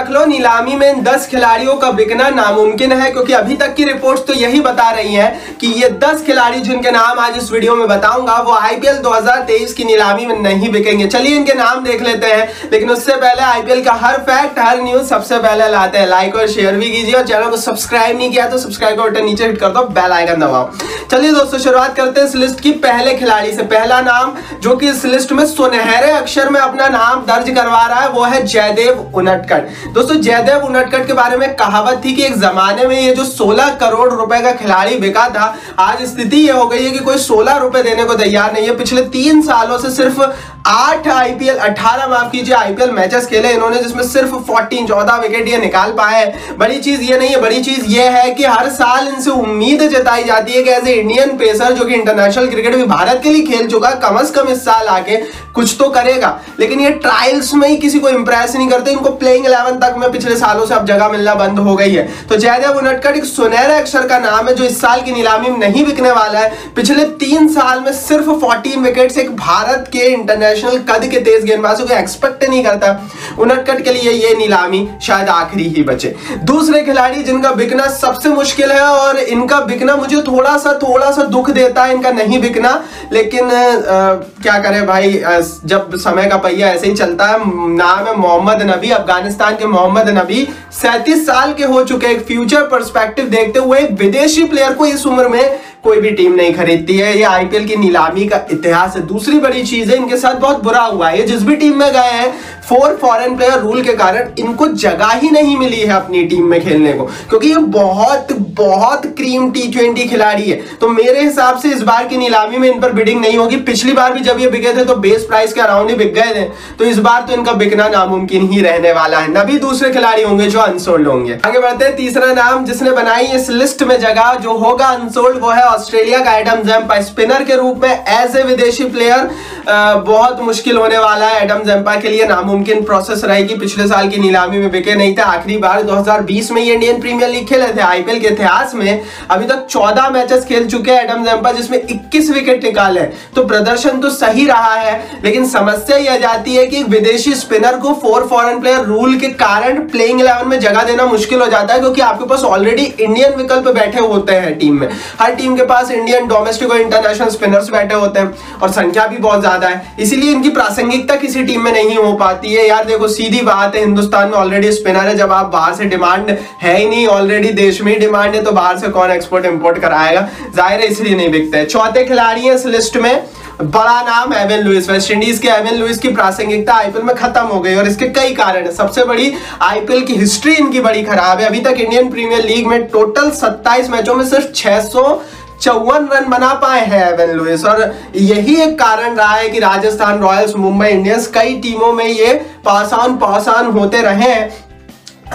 रख लो, नीलामी में इन 10 खिलाड़ियों का बिकना नामुमकिन है, क्योंकि अभी तक की रिपोर्ट्स तो यही बता रही हैं कि ये 10 खिलाड़ी जिनके नाम आज इस वीडियो में बताऊंगा वो आईपीएल 2023 की नीलामी में नहीं बिकेंगे। चलिए इनके नाम देख लेते हैं, लेकिन उससे पहले आईपीएल का हर फैक्ट हर न्यूज सबसे पहले लाते हैं। लाइक और शेयर भी कीजिए और चैनल को सब्सक्राइब नहीं किया तो सब्सक्राइब का बटन नीचे हिट कर दो, बेल आइकन दबाओ। चलिए दोस्तों शुरुआत करते हैं इस लिस्ट की पहले खिलाड़ी से। पहला नाम जो कि इस लिस्ट में सुनहरे अक्षर में अपना नाम दर्ज करवा रहा है वो है जयदेव उनटकट। दोस्तों जयदेव उनटकट के बारे में कहावत थी कि एक जमाने में ये जो 16 करोड़ रुपए का खिलाड़ी बिका था, आज स्थिति ये हो गई है कि कोई 16 रुपए देने को तैयार नहीं है। पिछले 3 सालों से सिर्फ 18 आईपीएल मैचेस खेले इन्होंने, जिसमें सिर्फ 14 विकेट ये निकाल पाए। बड़ी चीज ये नहीं है, बड़ी चीज ये है कि हर साल इनसे उम्मीद जताई जाती है कि एज ए इंडियन पेसर जो कि इंटरनेशनल क्रिकेट में भारत के लिए खेल चुका, कम अज कम इस साल आके कुछ तो करेगा। लेकिन ये ट्रायल्स में ही किसी को इंप्रेस नहीं करते, इनको प्लेइंग 11 तक में पिछले सालों से अब जगह मिलना बंद हो गई है। तो जयदेव उनटकट एक सुनहरा अक्षर का नाम है जो इस साल की नीलामी में नहीं बिकने वाला है। पिछले 3 साल में सिर्फ 14 विकेट से एक भारत के इंटरनेशनल कद के तेज गेंदबाजों को एक्सपेक्ट नहीं करता। उनटकट के लिए ये नीलामी शायद आखिरी ही बचे। दूसरे खिलाड़ी जिनका बिकना सबसे मुश्किल है और इनका बिकना मुझे थोड़ा सा दुख देता है इनका नहीं बिकना, लेकिन क्या करें भाई, जब समय का पहिया ऐसे ही चलता है। नाम है मोहम्मद नबी, अफगानिस्तान के मोहम्मद नबी। 37 साल के हो चुके, एक फ्यूचर पर्सपेक्टिव देखते हुए विदेशी प्लेयर को इस उम्र में कोई भी टीम नहीं खरीदती है। ये आईपीएल की नीलामी का इतिहास है। दूसरी बड़ी चीज है इनके साथ बहुत बुरा हुआ है, ये जिस भी टीम में गए हैं 4 फॉरेन प्लेयर रूल के कारण इनको जगह ही नहीं मिली है अपनी टीम में खेलने को, क्योंकि ये बहुत क्रीम T20 खिलाड़ी है। तो मेरे हिसाब से इस बार की नीलामी में इन पर बिडिंग नहीं होगी। पिछली बार भी जब ये बिके थे तो बेस प्राइस के अराउंड ही बिक गए थे, तो इस बार तो इनका बिकना नामुमकिन ही रहने वाला है। नबी दूसरे खिलाड़ी होंगे जो अनसोल्ड होंगे। आगे बढ़ते हैं, तीसरा नाम जिसने बनाई इस लिस्ट में जगह जो होगा अनसोल्ड वो है ऑस्ट्रेलिया का एडम ज़म्पा। स्पिनर के रूप में एज ए विदेशी प्लेयर बहुत मुश्किल होने वाला है एडम ज़म्पा के लिए। नामुमकिन प्रोसेस रहेगी, पिछले साल की नीलामी में बिके नहीं थे। आखिरी बार 2020 में इंडियन प्रीमियर लीग खेले थे। आईपीएल के इतिहास में अभी तक 14 मैचेस खेल चुके हैं एडम ज़म्पा, जिसमें 21 विकेट निकाले, तो प्रदर्शन तो सही रहा है। लेकिन समस्या यह जाती है कि विदेशी स्पिनर को 4 फॉरेन प्लेयर रूल के कारण प्लेइंग 11 में जगह देना मुश्किल हो जाता है, क्योंकि आपके पास ऑलरेडी इंडियन विकल्प बैठे होते हैं टीम में। हर टीम के पास इंडियन डोमेस्टिक और इंटरनेशनल स्पिनर्स बैठे होते हैं और संख्या भी बहुत ज्यादा है, इसीलिए इनकी प्रासंगिकता किसी टीम में नहीं हो पाती है। यार देखो सीधी बात है, हिंदुस्तान में ऑलरेडी स्पिनर है, जब आप बाहर से डिमांड है ही नहीं, ऑलरेडी देश में ही डिमांड है, तो बाहर से कौन एक्सपोर्ट इंपोर्ट कराएगा, जाहिर है इसलिए नहीं बिकते हैं। चौथे खिलाड़ी है इस लिस्ट में बड़ा नाम एविन लुइस। वेस्ट इंडीज के एविन लुइस की प्रासंगिकता आईपीएल में खत्म हो गई और इसके कई कारण है। सबसे बड़ी आईपीएल की हिस्ट्री इनकी बड़ी खराब है। अभी तक इंडियन प्रीमियर लीग में टोटल 27 मैचों में सिर्फ 654 रन बना पाए हैं एविन लुइस, और यही एक कारण रहा है कि राजस्थान रॉयल्स, मुंबई इंडियंस, कई टीमों में ये पास ऑन होते रहे हैं।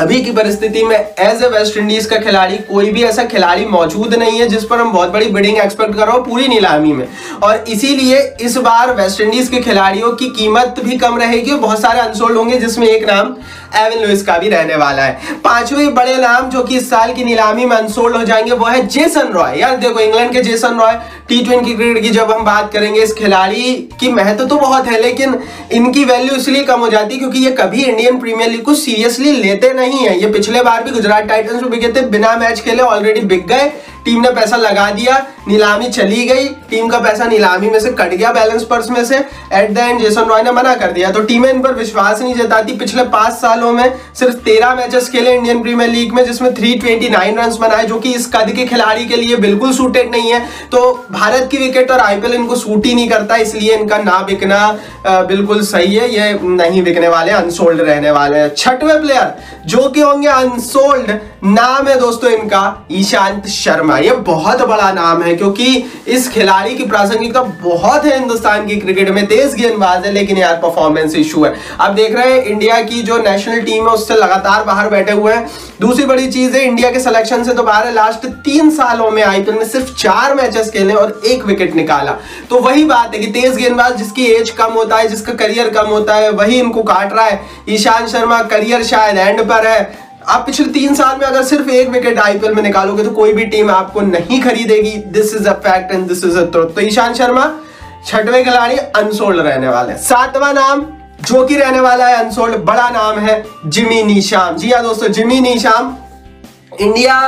अभी की परिस्थिति में एज ए वेस्ट इंडीज का खिलाड़ी कोई भी ऐसा खिलाड़ी मौजूद नहीं है जिस पर हम बहुत बड़ी बिडिंग एक्सपेक्ट कर रहे हो पूरी नीलामी में, और इसीलिए इस बार वेस्ट इंडीज के खिलाड़ियों की कीमत भी कम रहेगी और बहुत सारे अनसोल्ड होंगे, जिसमें एक नाम एविन लुइस का भी रहने वाला है। पांचवें बड़े नाम जो कि इस साल की नीलामी में अनसोल्ड हो जाएंगे वो है जेसन रॉय। यार देखो इंग्लैंड के जेसन रॉय, T20 क्रिकेट की जब हम बात करेंगे इस खिलाड़ी की महत्व तो बहुत है, लेकिन इनकी वैल्यू इसलिए कम हो जाती है क्योंकि ये कभी इंडियन प्रीमियर लीग को सीरियसली लेते नहीं है। ये पिछले बार भी गुजरात टाइटंस में बिके थे, बिना मैच खेले ऑलरेडी बिक गए, टीम ने पैसा लगा दिया, नीलामी चली गई, टीम का पैसा नीलामी में से कट गया बैलेंस पर्स में से, at the end Jason Roy ने मना कर दिया। तो टीमें इन पर विश्वास नहीं जताती। पिछले 5 सालों में सिर्फ 13 मैचेस खेले इंडियन प्रीमियर लीग में, जिसमें 329 रन बनाए, जो कि इस कद के खिलाड़ी के लिए बिल्कुल सूटेड नहीं है। तो भारत की विकेट और आईपीएल इनको सूट ही नहीं करता, इसलिए इनका ना बिकना बिल्कुल सही है, ये नहीं बिकने वाले, अनसोल्ड रहने वाले हैं। छठवें प्लेयर जो कि होंगे अनसोल्ड, नाम है दोस्तों इनका ईशांत शर्मा। ये बहुत बड़ा नाम है क्योंकि इस खिलाड़ी की प्रासंगिकता बहुत है हिंदुस्तान की क्रिकेट में, तेज गेंदबाज है, लेकिन यार परफॉर्मेंस इशू है। आप देख रहे हैं इंडिया की जो नेशनल टीम है उससे लगातार बाहर बैठे हुए हैं। दूसरी बड़ी चीज है इंडिया के सिलेक्शन से तो बाहर है, लास्ट 3 सालों में आईपीएल में सिर्फ 4 मैचेस खेले और 1 विकेट निकाला। तो वही बात है कि तेज गेंदबाज जिसकी एज कम होता है, जिसका करियर कम होता है, वही इनको काट रहा है। ईशांत शर्मा करियर शायद एंड पर है। आप पिछले 3 साल में अगर सिर्फ 1 विकेट आईपीएल में निकालोगे तो कोई भी टीम आपको नहीं खरीदेगी। This is a fact and this is a truth. तो ईशांत शर्मा छठवें खिलाड़ी अनसोल्ड रहने वाले। सातवां नाम जो कि रहने वाला है अनसोल्ड, बड़ा नाम है जिमी नीशाम। जी हाँ दोस्तों, जिमी नीशाम इंडिया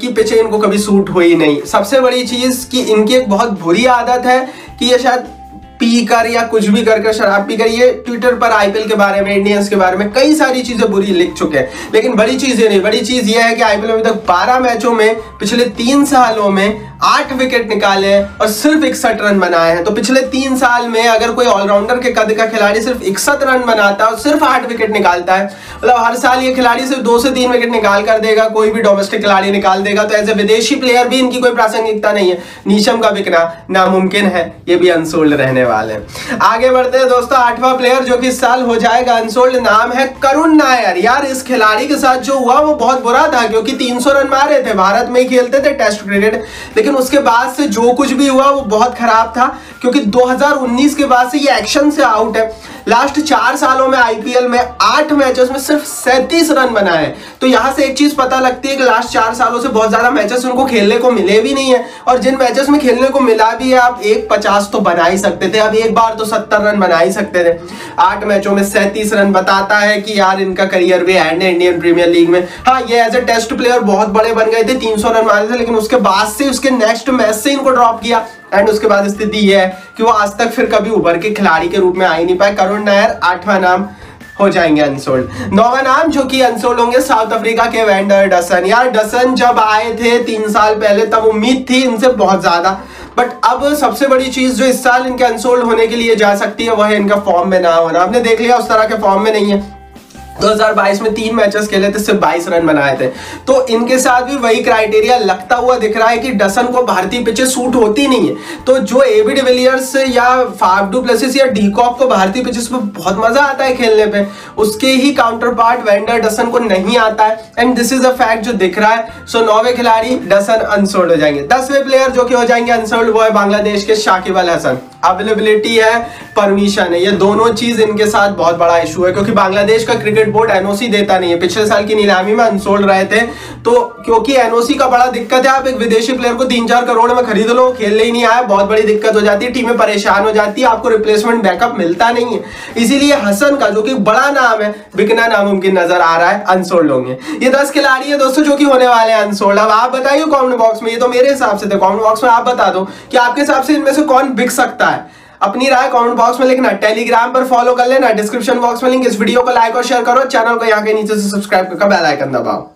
की पिचें इनको कभी सूट हुई नहीं। सबसे बड़ी चीज़ कि इनकी एक बहुत बुरी आदत है कि ये शायद पी कर या कुछ भी कर शराब पी कर ये ट्विटर पर आईपीएल के बारे में, इंडियंस के बारे में कई सारी चीज़ें बुरी लिख चुके हैं। लेकिन बड़ी चीज़ ये नहीं, बड़ी चीज़ ये है कि आईपीएल में अभी तक 12 मैचों में पिछले 3 सालों में 8 विकेट निकाले हैं और सिर्फ 61 रन बनाए हैं। तो पिछले 3 साल में अगर कोई ऑलराउंडर के कद का खिलाड़ी सिर्फ 61 रन बनाता है और सिर्फ 8 विकेट निकालता है, मतलब हर साल ये खिलाड़ी सिर्फ 2 से 3 विकेट निकाल कर देगा, कोई भी डोमेस्टिक खिलाड़ी निकाल देगा। तो एज ए विदेशी प्लेयर भी इनकी कोई प्रासंगिकता नहीं है। नीशम का बिकना नामुमकिन है, ये भी अनसोल्ड रहने वाले हैं। आगे बढ़ते हैं दोस्तों, 8वां प्लेयर जो कि इस साल हो जाएगा अनसोल्ड, नाम है करुण नायर। यार इस खिलाड़ी के साथ जो हुआ वो बहुत बुरा था, क्योंकि 300 रन मारे थे, भारत में ही खेलते थे टेस्ट क्रिकेट, लेकिन उसके बाद से जो कुछ भी हुआ वो बहुत खराब था, क्योंकि 2019 के बाद से ये एक्शन से आउट है। लास्ट 4 सालों में आईपीएल में 8 मैचेस में सिर्फ 37 रन बनाए। तो यहां से एक चीज पता लगती है कि लास्ट 4 सालों से बहुत ज्यादा मैचेस उनको खेलने को मिले भी नहीं है, और जिन मैचेस में खेलने को मिला भी है, आप 150 तो बना ही सकते थे, अब एक बार तो 70 रन बना ही सकते थे। 8 मैचों में 37 रन बताता है कि यार इनका करियर भी एंड है इंडियन प्रीमियर लीग में। हाँ, ये एज ए टेस्ट प्लेयर बहुत बड़े बन गए थे, 300 रन मारे थे, लेकिन उसके बाद से उसके नेक्स्ट मैच से इनको ड्रॉप किया एंड उसके बाद स्थिति यह है कि वो आज तक फिर कभी उभर के खिलाड़ी के रूप में आ ही नहीं पाए। करुण नायर 8वां नाम हो जाएंगे अनसोल्ड। 9वां नाम जो कि अनसोल्ड होंगे, साउथ अफ्रीका के वैन डर डसन। यार डसन जब आए थे 3 साल पहले, तब उम्मीद थी इनसे बहुत ज़्यादा, बट अब सबसे बड़ी चीज़ जो इस साल इनके अनसोल्ड होने के लिए जा सकती है वह है इनका फॉर्म में ना होना। आपने देख लिया उस तरह के फॉर्म में नहीं है। 2022 में 3 मैचेस खेले थे, सिर्फ 22 रन बनाए थे। तो इनके साथ भी वही क्राइटेरिया लगता हुआ दिख रहा है कि डसन को भारतीय पिचें सूट होती नहीं है। तो जो एबी डिविलियर्स या फाफ डू प्लेसिस या डीकॉक को भारतीय पिचेस पे बहुत मजा आता है खेलने पे, उसके ही काउंटर पार्ट वैन डर डसन को नहीं आता है, and this is a fact जो दिख रहा है। सो 9वें खिलाड़ी डसन अनसोल्ड हो जाएंगे। 10वें प्लेयर जो कि हो जाएंगे अनसोल्ड वो है बांग्लादेश के शाकिब अल हसन। अवेलेबिलिटी है, परमिशन है, ये दोनों चीज इनके साथ बहुत बड़ा इशू है, क्योंकि बांग्लादेश का क्रिकेट बोर्ड एनओसी देता नहीं है। पिछले साल की नीलामी में अनसोल्ड रहे थे, तो क्योंकि एनओसी का बड़ा दिक्कत है, आप एक विदेशी प्लेयर को 3-4 करोड़ में खरीद लो, खेलने ही नहीं आया, बहुत बड़ी दिक्कत हो जाती है, टीमें परेशान हो जाती है, आपको रिप्लेसमेंट बैकअप मिलता नहीं है। इसीलिए हसन का जो कि बड़ा नाम है बिकना नामुमकिन नजर आ रहा है, अनसोल्ड होंगे। ये 10 खिलाड़ी है दोस्तों जो कि होने वाले हैं अनसोल्ड। अब आप बताइए कॉमेंट बॉक्स में, ये तो मेरे हिसाब से थे, कॉमेंट बॉक्स में आप बता दो कि आपके हिसाब से इनमें से कौन बिक सकता है। अपनी राय कमेंट बॉक्स में लिखना, टेलीग्राम पर फॉलो कर लेना, डिस्क्रिप्शन बॉक्स में लिंक। इस वीडियो को लाइक और शेयर करो, चैनल को यहाँ के नीचे से सब्सक्राइब करके बेल आइकन दबाओ।